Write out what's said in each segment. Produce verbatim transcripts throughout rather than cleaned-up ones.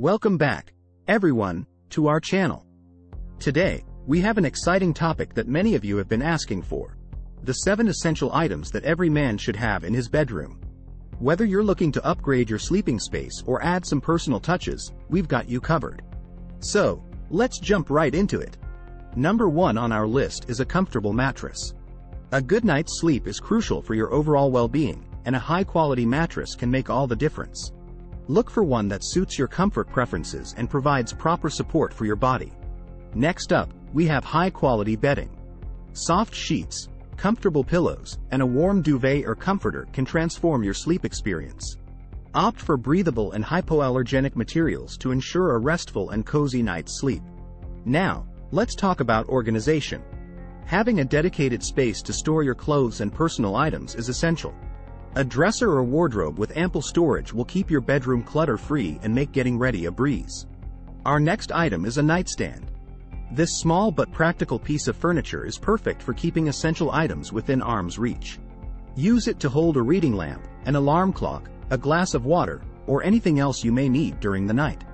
Welcome back, everyone, to our channel. Today, we have an exciting topic that many of you have been asking for. The seven essential items that every man should have in his bedroom. Whether you're looking to upgrade your sleeping space or add some personal touches, we've got you covered. So, let's jump right into it. Number one on our list is a comfortable mattress. A good night's sleep is crucial for your overall well-being, and a high-quality mattress can make all the difference. Look for one that suits your comfort preferences and provides proper support for your body. Next up, we have high-quality bedding. Soft sheets, comfortable pillows, and a warm duvet or comforter can transform your sleep experience. Opt for breathable and hypoallergenic materials to ensure a restful and cozy night's sleep. Now, let's talk about organization. Having a dedicated space to store your clothes and personal items is essential. A dresser or wardrobe with ample storage will keep your bedroom clutter-free and make getting ready a breeze. Our next item is a nightstand. This small but practical piece of furniture is perfect for keeping essential items within arm's reach. Use it to hold a reading lamp, an alarm clock, a glass of water, or anything else you may need during the night.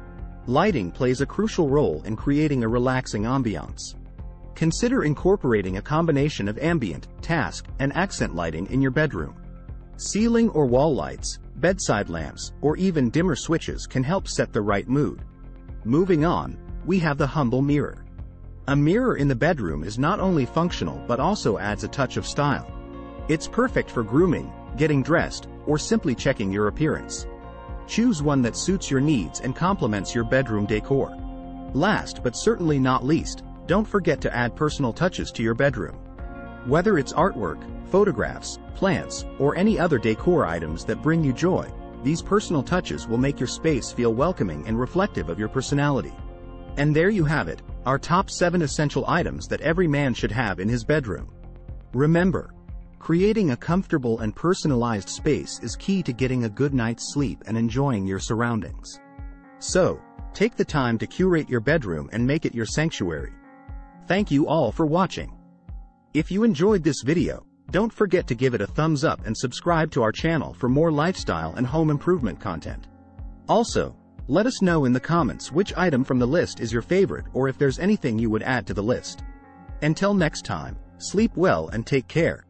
Lighting plays a crucial role in creating a relaxing ambiance. Consider incorporating a combination of ambient, task, and accent lighting in your bedroom. Ceiling or wall lights, bedside lamps, or even dimmer switches can help set the right mood. Moving on, we have the humble mirror. A mirror in the bedroom is not only functional but also adds a touch of style. It's perfect for grooming, getting dressed, or simply checking your appearance. Choose one that suits your needs and complements your bedroom decor. Last but certainly not least, don't forget to add personal touches to your bedroom. Whether it's artwork, photographs, plants, or any other decor items that bring you joy, these personal touches will make your space feel welcoming and reflective of your personality. And there you have it, our top seven essential items that every man should have in his bedroom. Remember, creating a comfortable and personalized space is key to getting a good night's sleep and enjoying your surroundings. So, take the time to curate your bedroom and make it your sanctuary. Thank you all for watching. If you enjoyed this video, don't forget to give it a thumbs up and subscribe to our channel for more lifestyle and home improvement content. Also, let us know in the comments which item from the list is your favorite or if there's anything you would add to the list. Until next time, sleep well and take care.